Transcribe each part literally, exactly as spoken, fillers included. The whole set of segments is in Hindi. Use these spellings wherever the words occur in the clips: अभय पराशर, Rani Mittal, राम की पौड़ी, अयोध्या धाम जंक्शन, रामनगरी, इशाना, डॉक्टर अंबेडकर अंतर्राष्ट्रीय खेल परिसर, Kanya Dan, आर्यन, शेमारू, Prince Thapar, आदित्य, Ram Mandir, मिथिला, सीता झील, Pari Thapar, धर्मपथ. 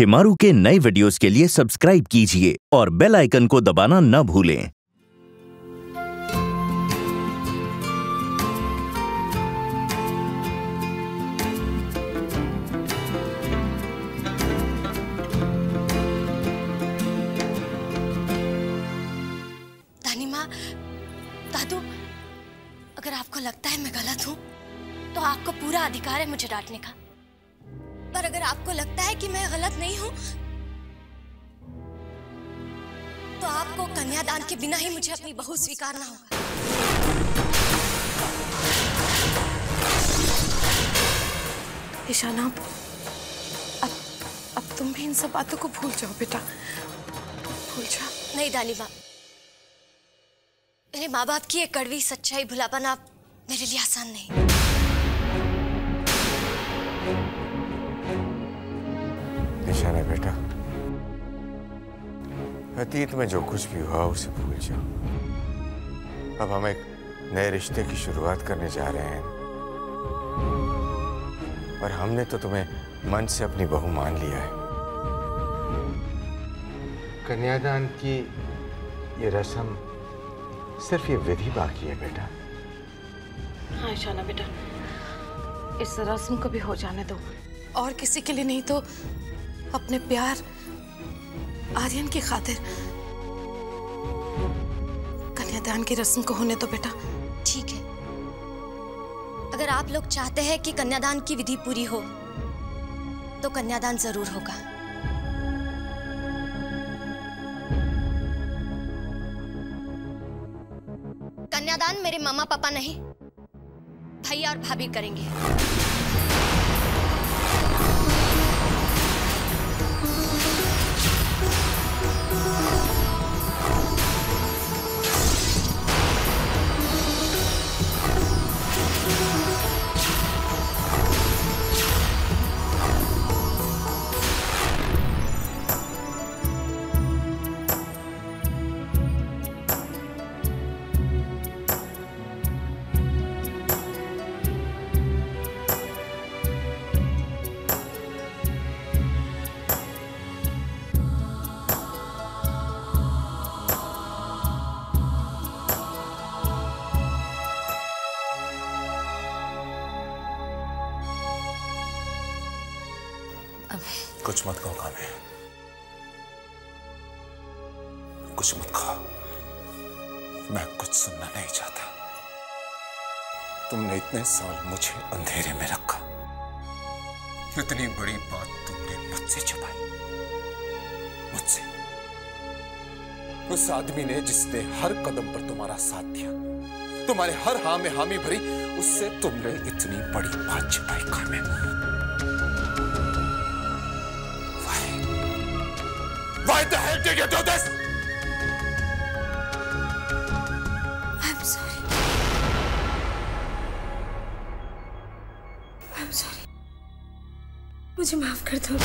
शेमारू के नए वीडियोस के लिए सब्सक्राइब कीजिए और बेल आइकन को दबाना न भूलें। लगता है मैं गलत हूँ तो आपको पूरा अधिकार है मुझे डांटने का, पर अगर आपको लगता है कि मैं गलत नहीं हूँ तो आपको कन्यादान के बिना ही मुझे अपनी बहू स्वीकारना होगा। इशाना, अब अब तुम भी इन सब बातों को भूल जाओ बेटा, भूल जाओ। नहीं दानी माँ, मेरे माँ बाप की एक कड़वी सच्चाई भुला पाना मेरे लिए आसान नहीं। इशाना बेटा, अतीत में जो कुछ भी हुआ उसे भूल जाओ। अब हम एक नए रिश्ते की शुरुआत करने जा रहे हैं और हमने तो तुम्हें मन से अपनी बहू मान लिया है। कन्यादान की ये रस्म, सिर्फ ये विधि बाकी है बेटा। हाँ इशाना बेटा, इस रस्म को भी हो जाने दो। और किसी के लिए नहीं तो अपने प्यार आर्यन की खातिर कन्यादान की रस्म को होने दो बेटा। ठीक है, अगर आप लोग चाहते हैं कि कन्यादान की विधि पूरी हो तो कन्यादान जरूर होगा। कन्यादान मेरे मामा पापा नहीं, भैया और भाभी करेंगे। कुछ मत कहो कामे, कुछ मत कहो, मैं कुछ सुनना नहीं चाहता। तुमने इतने साल मुझे अंधेरे में रखा, इतनी बड़ी बात तुमने मुझसे छुपाई, मुझसे। उस आदमी ने जिसने हर कदम पर तुम्हारा साथ दिया, तुम्हारे हर हाँ में हामी भरी, उससे तुमने इतनी बड़ी बात छुपाई कामे। Why the hell did you do this? I'm sorry. I'm sorry. मुझे माफ कर दो।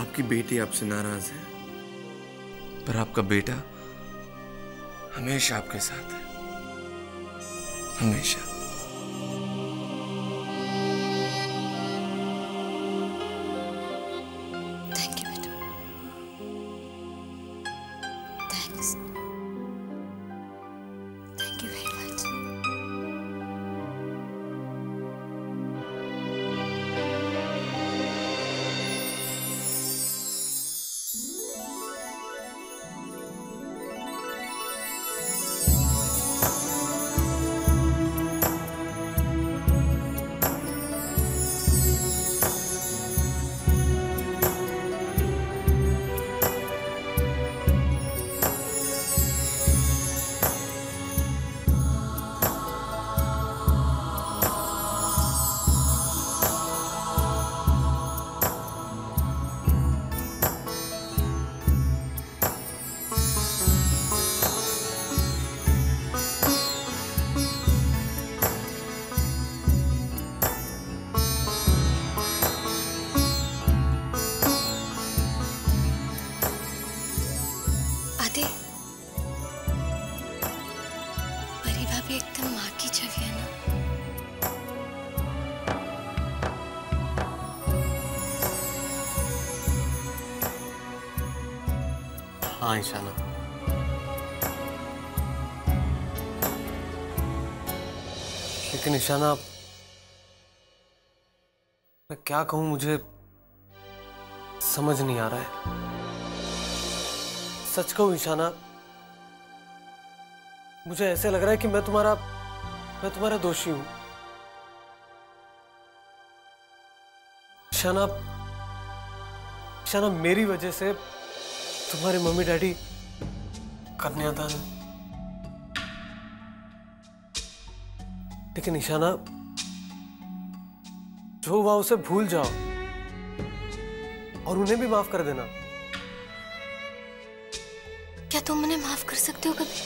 आपकी बेटी आपसे नाराज है, पर आपका बेटा हमेशा आपके साथ है, हमेशा। थैंक यू बेटा, thanks, thank you very much. हाँ इशाना, लेकिन इशाना मैं क्या कहूं, मुझे समझ नहीं आ रहा है। सच कहूं इशाना, मुझे ऐसे लग रहा है कि मैं तुम्हारा मैं तुम्हारा दोषी हूं। इशाना इशाना मेरी वजह से तुम्हारे मम्मी डैडी कन्यादान, लेकिन इशाना जो हुआ उसे भूल जाओ और उन्हें भी माफ कर देना। क्या तुम मुझे माफ कर सकते हो कभी?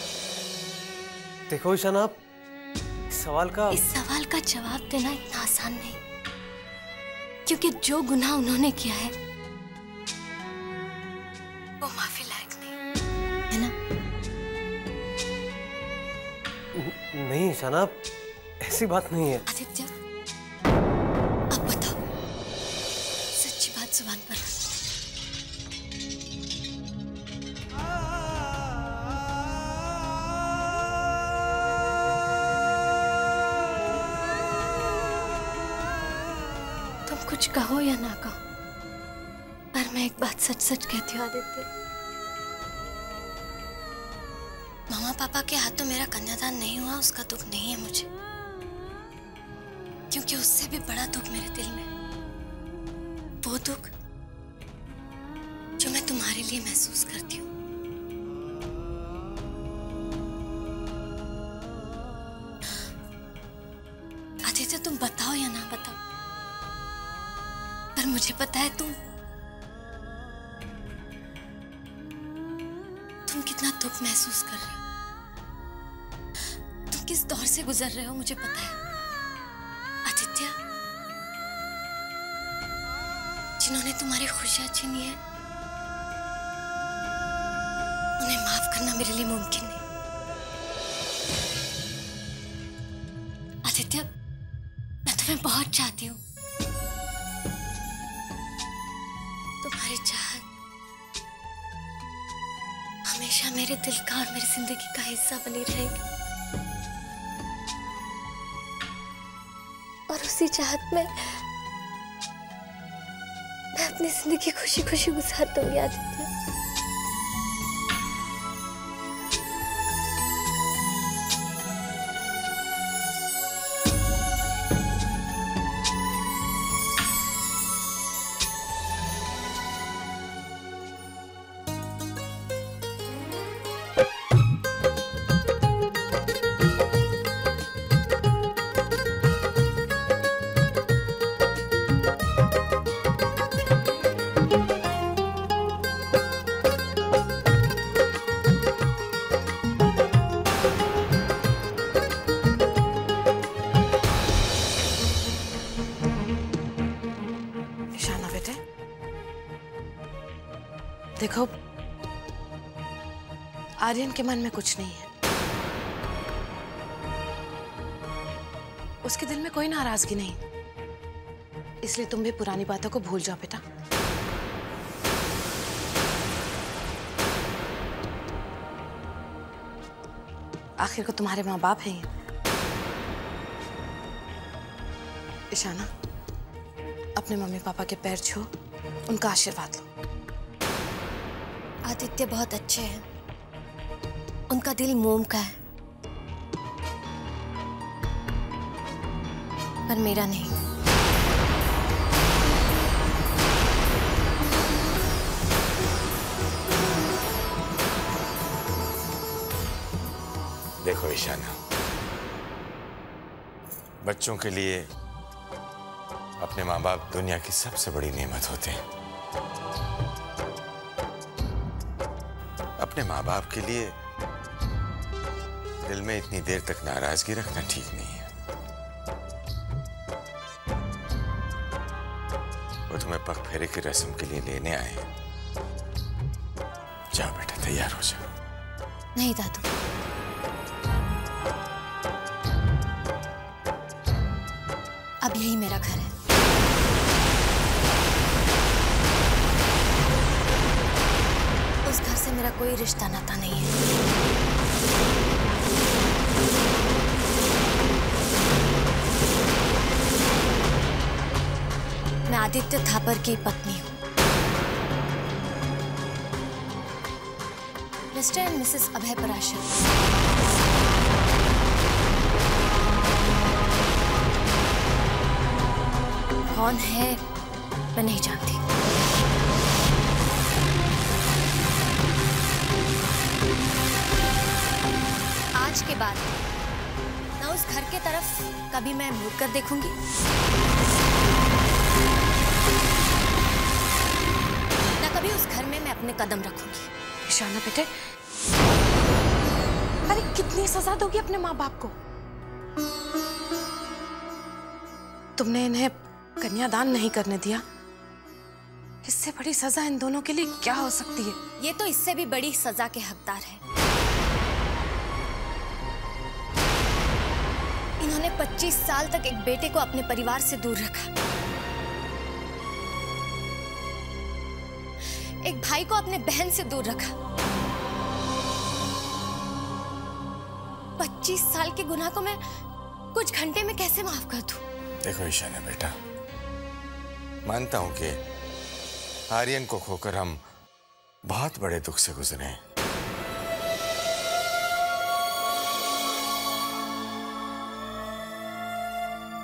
देखो इशाना, इस सवाल का इस सवाल का जवाब देना इतना आसान नहीं, क्योंकि जो गुनाह उन्होंने किया है वो माफी लायक नहीं है ना। न, नहीं इशाना, ऐसी बात नहीं है। आदित्य, आप बताओ, सच्ची बात जुबान पर रखो। कुछ कहो या ना कहो, पर मैं एक बात सच सच कहती हूँ आदित्य, मामा पापा के हाथों तो मेरा कन्यादान नहीं हुआ, उसका दुख नहीं है मुझे, क्योंकि उससे भी बड़ा दुख मेरे दिल में, वो दुख जो मैं तुम्हारे लिए महसूस करती हूँ। आदित्य, तुम बताओ या ना बताओ, पर मुझे पता है तुम तुम कितना दुख महसूस कर रहे हो, तुम किस दौर से गुजर रहे हो, मुझे पता है आदित्य। जिन्होंने तुम्हारी खुशियां छीनी है उन्हें माफ करना मेरे लिए मुमकिन नहीं। आदित्य, मैं तुम्हें बहुत चाहती हूँ, तुम्हारी चाहत हमेशा मेरे दिल का और मेरी जिंदगी का हिस्सा बनी रहेगी, और उसी चाहत में मैं अपनी जिंदगी खुशी खुशी गुजार दूंगी आदित्य। देखो, आर्यन के मन में कुछ नहीं है, उसके दिल में कोई नाराजगी नहीं, इसलिए तुम भी पुरानी बातों को भूल जाओ बेटा। आखिर को तुम्हारे माँ बाप हैं। इशाना, अपने मम्मी पापा के पैर छू, उनका आशीर्वाद लो। आदित्य बहुत अच्छे हैं, उनका दिल मोम का है, पर मेरा नहीं। देखो इशाना, बच्चों के लिए अपने माँ बाप दुनिया की सबसे बड़ी नेमत होते हैं। अपने माँ बाप के लिए दिल में इतनी देर तक नाराजगी रखना ठीक नहीं है। वो तुम्हें पग फेरे की रस्म के लिए लेने आए हैं। जाओ बेटा, तैयार हो जाओ। नहीं दादू, अब यही मेरा घर है। मेरा कोई रिश्ता नाता नहीं है। मैं आदित्य थापर की पत्नी हूँ। Mr and Mrs अभय पराशर। कौन है मैं नहीं जानती। आज के बाद ना उस घर के तरफ कभी मैं मुड़ कर देखूंगी, ना कभी उस घर में मैं अपने कदम रखूंगी। इशाना बेटे, अरे कितनी सजा दोगी अपने माँ बाप को? तुमने इन्हें कन्यादान नहीं करने दिया, इससे बड़ी सजा इन दोनों के लिए क्या हो सकती है? ये तो इससे भी बड़ी सजा के हकदार है। इन्होंने पच्चीस साल तक एक बेटे को अपने परिवार से दूर रखा, एक भाई को अपने बहन से दूर रखा। पच्चीस साल के गुनाह को मैं कुछ घंटे में कैसे माफ कर दूं? देखो इशाना बेटा, मानता हूं कि आर्यन को खोकर हम बहुत बड़े दुख से गुजरे हैं,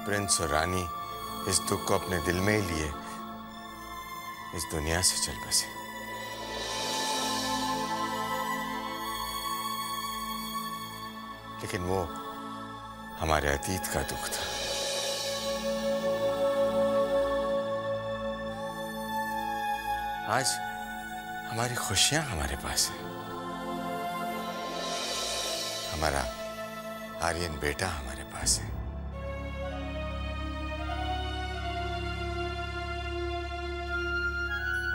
प्रिंस और रानी इस दुख को अपने दिल में ही लिए इस दुनिया से चल बसे। लेकिन वो हमारे अतीत का दुख था। आज हमारी खुशियां हमारे पास है, हमारा आर्यन बेटा हमारे पास है।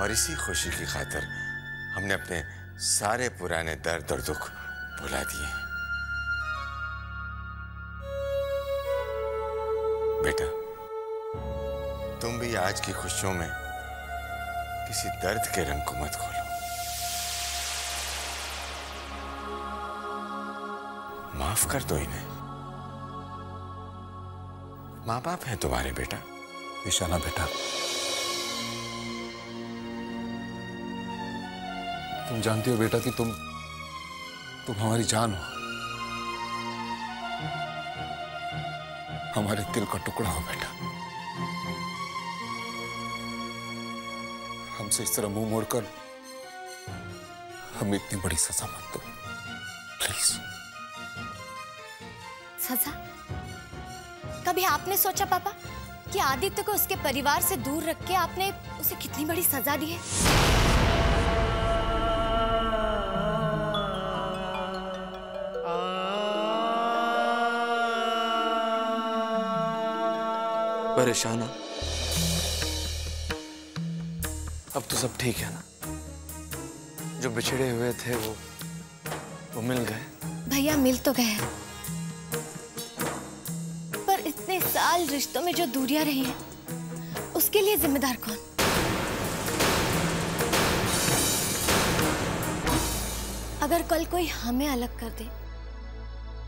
और इसी खुशी की खातिर हमने अपने सारे पुराने दर्द और दुख भुला दिए। बेटा, तुम भी आज की खुशियों में किसी दर्द के रंग को मत खोलो। माफ कर दो इन्हें, माँ बाप हैं तुम्हारे बेटा। इशाना बेटा, तुम जानती हो बेटा कि तुम तुम हमारी जान हो, हमारे दिल का टुकड़ा हो बेटा। हमसे इस तरह मुंह मोड़कर हम इतनी बड़ी सजा मत दो प्लीज। सजा? कभी आपने सोचा पापा कि आदित्य को उसके परिवार से दूर रख के आपने उसे कितनी बड़ी सजा दी है? परेशाना, अब तो सब ठीक है ना? जो बिछड़े हुए थे वो वो मिल गए। भैया मिल तो गए, पर इतने साल रिश्तों में जो दूरियां रही हैं उसके लिए जिम्मेदार कौन? अगर कल कोई हमें अलग कर दे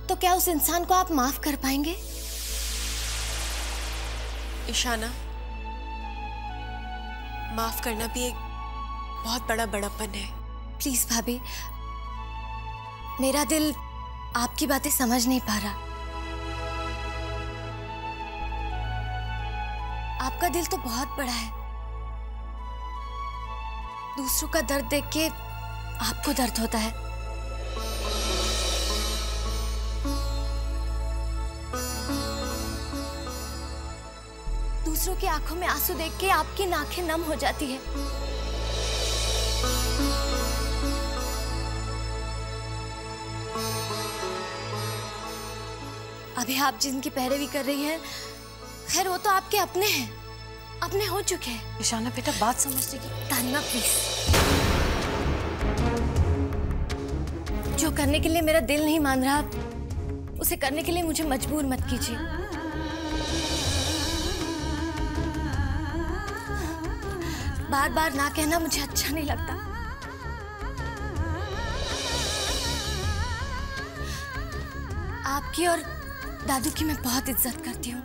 तो क्या उस इंसान को आप माफ कर पाएंगे? इशाना, माफ करना भी एक बहुत बड़ा बड़प्पन है। प्लीज भाभी, मेरा दिल आपकी बातें समझ नहीं पा रहा। आपका दिल तो बहुत बड़ा है, दूसरों का दर्द देख के आपको दर्द होता है। दूसरों की आंखों में आंसू देख के आपकी नाकें नम हो जाती है। अभी आप जिनकी पैरवी कर रही हैं, खैर वो तो आपके अपने हैं, अपने हो चुके हैं। इशाना बेटा, बात समझने की तानिया प्लीज। जो करने के लिए मेरा दिल नहीं मान रहा, उसे करने के लिए मुझे मजबूर मत कीजिए। बार बार ना कहना मुझे अच्छा नहीं लगता। आपकी और दादू की मैं बहुत इज्जत करती हूँ।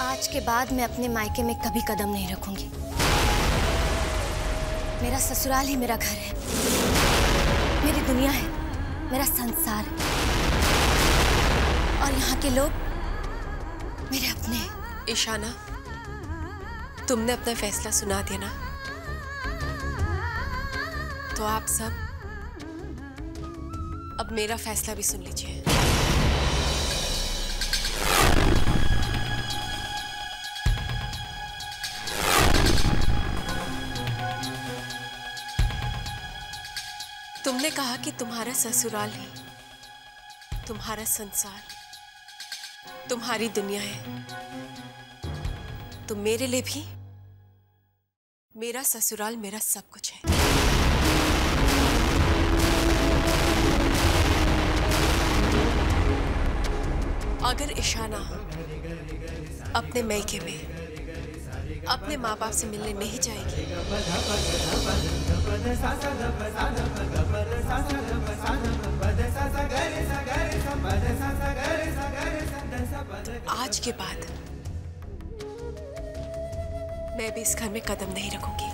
आज के बाद मैं अपने मायके में कभी कदम नहीं रखूंगी। मेरा ससुराल ही मेरा घर है, मेरी दुनिया है, मेरा संसार है। और यहाँ के लोग मेरे अपने। इशाना, तुमने अपना फैसला सुना दिया ना, तो आप सब अब मेरा फैसला भी सुन लीजिए। तुमने कहा कि तुम्हारा ससुराल है, तुम्हारा संसार, तुम्हारी दुनिया है, तो मेरे लिए भी मेरा ससुराल मेरा सब कुछ है। अगर इशाना अपने मायके में अपने माँ बाप से मिलने नहीं जाएगी, आज के बाद मैं भी इस घर में कदम नहीं रखूंगी।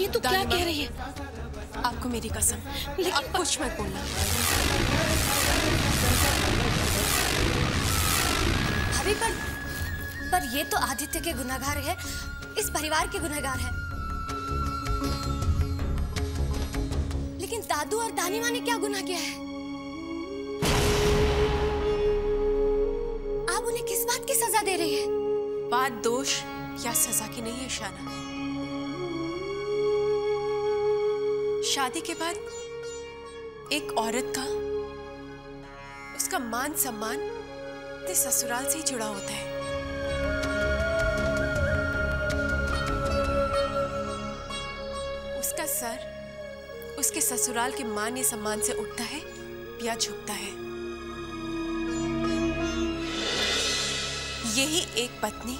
ये तो क्या कह रही है? आपको मेरी कसम, लेकिन आप कुछ मत बोलना। अरे पर पर ये तो आदित्य के गुनाहगार है, इस परिवार के गुनाहगार है। लेकिन दादू और दादी माँ ने क्या गुनाह किया है? आप उन्हें किस बात की सजा दे रही है? बात दोष या सजा की नहीं है इशाना। शादी के बाद एक औरत का उसका मान सम्मान अपने ससुराल से ही जुड़ा होता है। उसका सर उसके ससुराल के मान या सम्मान से उठता है या झुकता है। यही एक पत्नी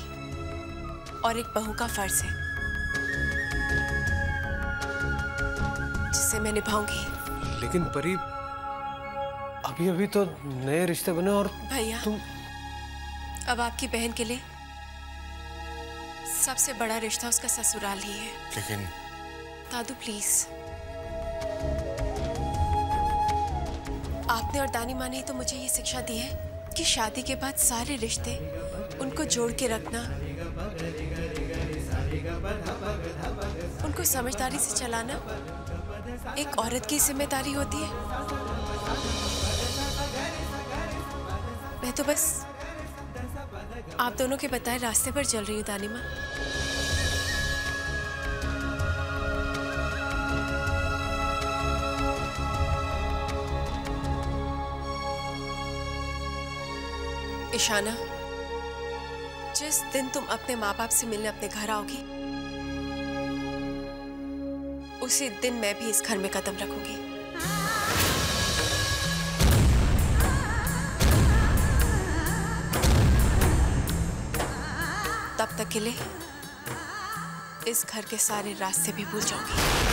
और एक बहू का फर्ज है से मैं निभाऊंगी। लेकिन परी, अभी अभी तो नए रिश्ते बने और भैया तुम... अब आपकी बहन के लिए सबसे बड़ा रिश्ता उसका ससुराल ही है। लेकिन दादू प्लीज, आपने और दानी माँ ने तो मुझे ये शिक्षा दी है कि शादी के बाद सारे रिश्ते उनको जोड़ के रखना, उनको समझदारी से चलाना एक औरत की जिम्मेदारी होती है। मैं तो बस आप दोनों के बताए रास्ते पर चल रही हूँ दानी माँ। इशाना, जिस दिन तुम अपने माँ बाप से मिलने अपने घर आओगी, उसी दिन मैं भी इस घर में कदम रखूंगी। तब तक के लिए इस घर के सारे रास्ते भी भूल जाऊंगी।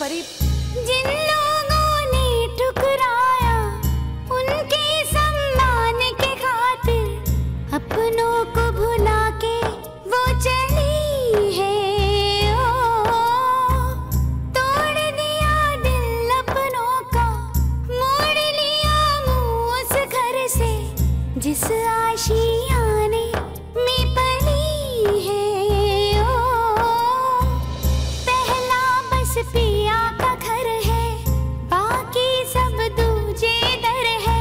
परी, जिन लोगों ने ठुकरा अपनों को भुला के वो चली है, ओ, तोड़ दिया दिल अपनों का, मोड़ लिया मुँह उस घर से जिस आशियाने में पली है, ओ, पहला बस पिया का घर है, बाकी सब दूजे दर है।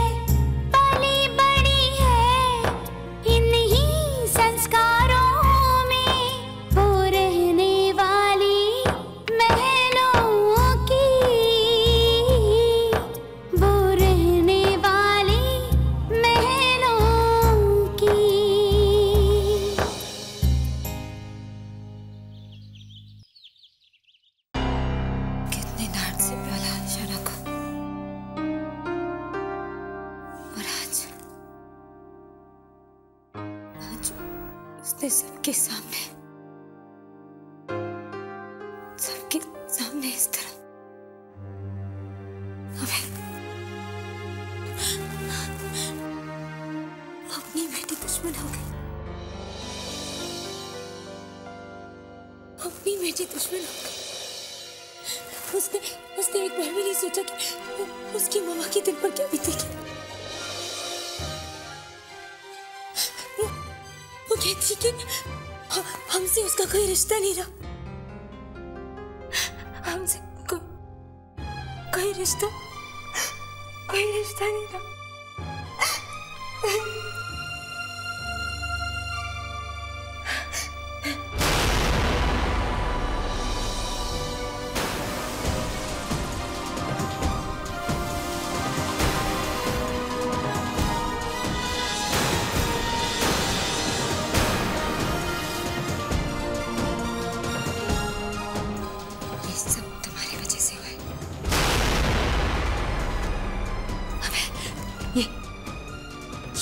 की उसने सबके सामने सबके सामने इस तरह अपनी बेटी दुश्मन हो गई, अपनी बेटी दुश्मन हो गई। उसने उसने एक बार भी नहीं सोचा कि उसकी मामा के दिल पर क्या बीतेगी। वो, वो कहती कि हमसे उसका कोई रिश्ता नहीं रहा, हमसे को, कोई रिश्ता कोई रिश्ता नहीं रहा।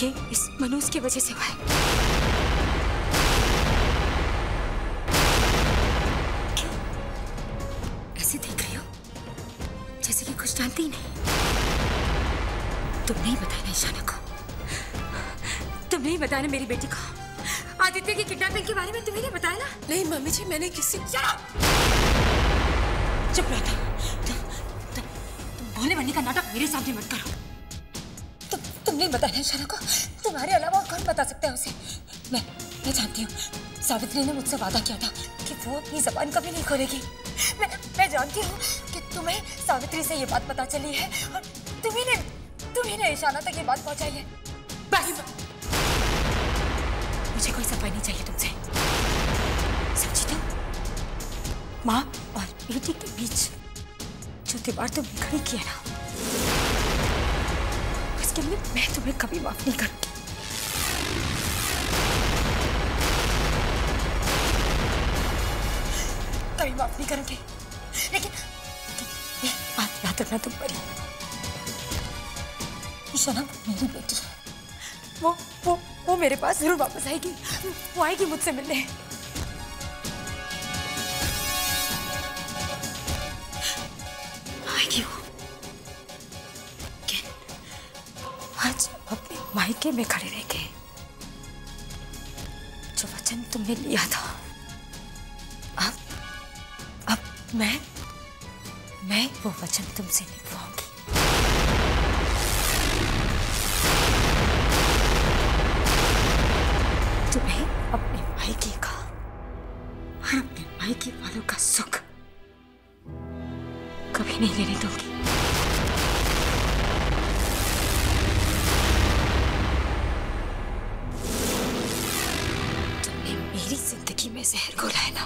ये इस मनोज की वजह से हुआ है। क्यों ऐसे देख रही हो जैसे कि कुछ जानती ही नहीं? तुम नहीं बताना इशाना को, तुम नहीं बताना मेरी बेटी को। आदित्य की किडनैपिंग के बारे में तुम्हें नहीं बताया ना? नहीं मम्मी जी, मैंने किसी चुप रहा था। तुम भोले बनने का नाटक मेरे सामने मत करो। नहीं बताया इशाना को, तुम्हारे अलावा और कौन बता सकता है उसे? मैं मैं जानती हूँ, सावित्री ने मुझसे वादा किया था कि वो अपनी जबान कभी नहीं खोलेगी। मैं मैं जानती हूँ कि तुम्हें सावित्री से ये बात पता चली है और तुम्हीं ने तुम्हीं ने इशाना तक ये बात पहुँचाई है। बस, मुझे कोई सफाई नहीं चाहिए तुमसे, समझी तुम? माँ और बेटी के बीच जो दीवार तुमने खड़ी की है ना, मैं तुम्हें कभी माफ नहीं करूंगी। कभी माफ नहीं करूंगी। लेकिन ये बात याद रखना तुम पर। इशाना मेरी बेटी है, वो वो वो मेरे पास जरूर वापस आएगी। वो आएगी मुझसे मिलने। मायके में खड़े रह के जो वचन तुमने लिया था, अब अब मैं मैं वो वचन तुमसे निभाऊंगी। तुम्हें अपने मायके का और अपने मायके वालों का सुख कभी नहीं लेने दूंगी। जहर घोला है ना,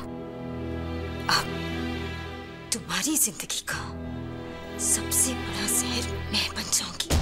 अब तुम्हारी जिंदगी का सबसे बड़ा जहर मैं बन जाऊंगी।